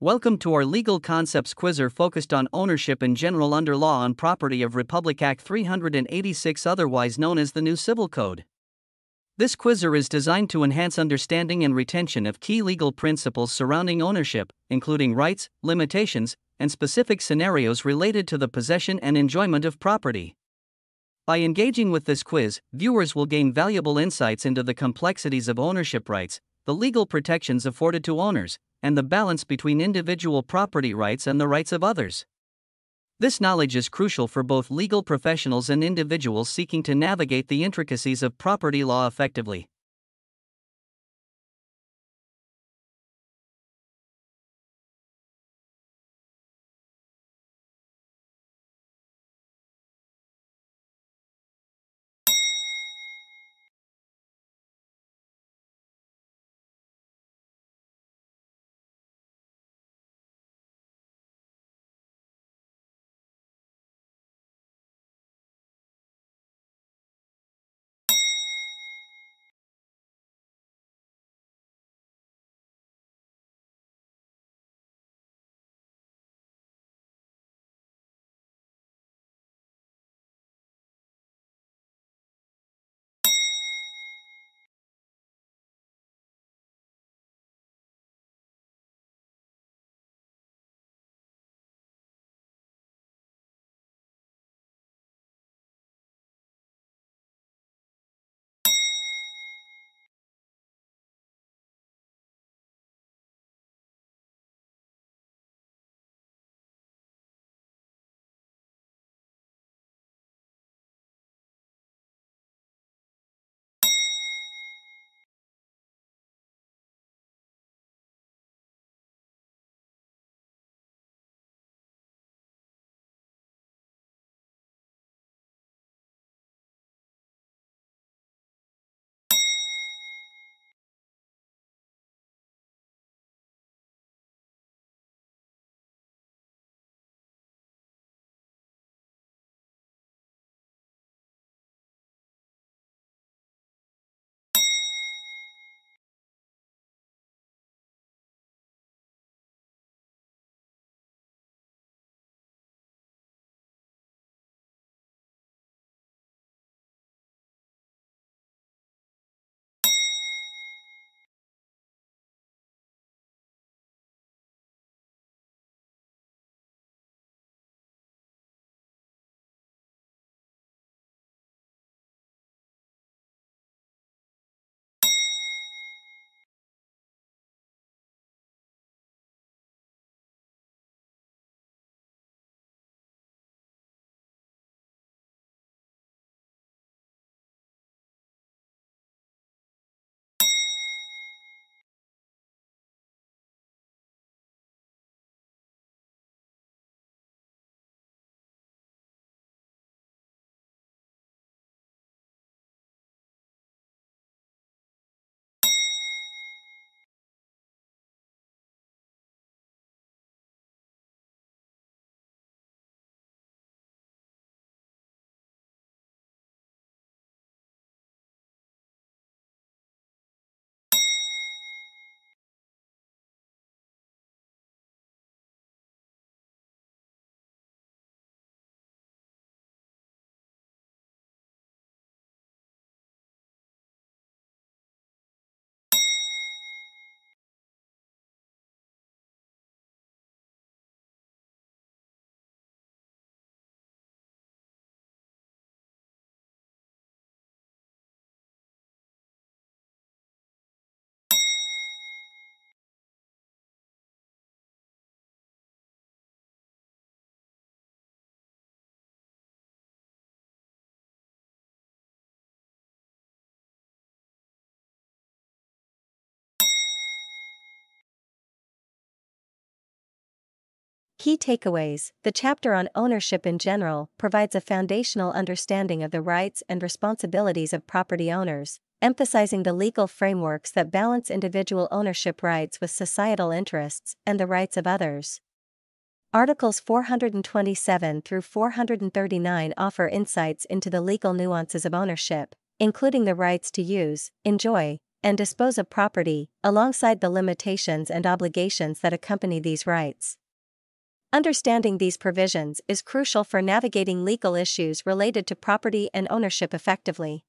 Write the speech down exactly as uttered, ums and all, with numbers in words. Welcome to our Legal Concepts Quizzer focused on ownership in general under law on property of Republic Act three eighty-six, otherwise known as the new Civil Code. This quizzer is designed to enhance understanding and retention of key legal principles surrounding ownership, including rights, limitations, and specific scenarios related to the possession and enjoyment of property. By engaging with this quiz, viewers will gain valuable insights into the complexities of ownership rights, the legal protections afforded to owners, and the balance between individual property rights and the rights of others. This knowledge is crucial for both legal professionals and individuals seeking to navigate the intricacies of property law effectively. Key takeaways: the chapter on ownership in general provides a foundational understanding of the rights and responsibilities of property owners, emphasizing the legal frameworks that balance individual ownership rights with societal interests and the rights of others. Articles four hundred twenty-seven through four hundred thirty-nine offer insights into the legal nuances of ownership, including the rights to use, enjoy, and dispose of property, alongside the limitations and obligations that accompany these rights. Understanding these provisions is crucial for navigating legal issues related to property and ownership effectively.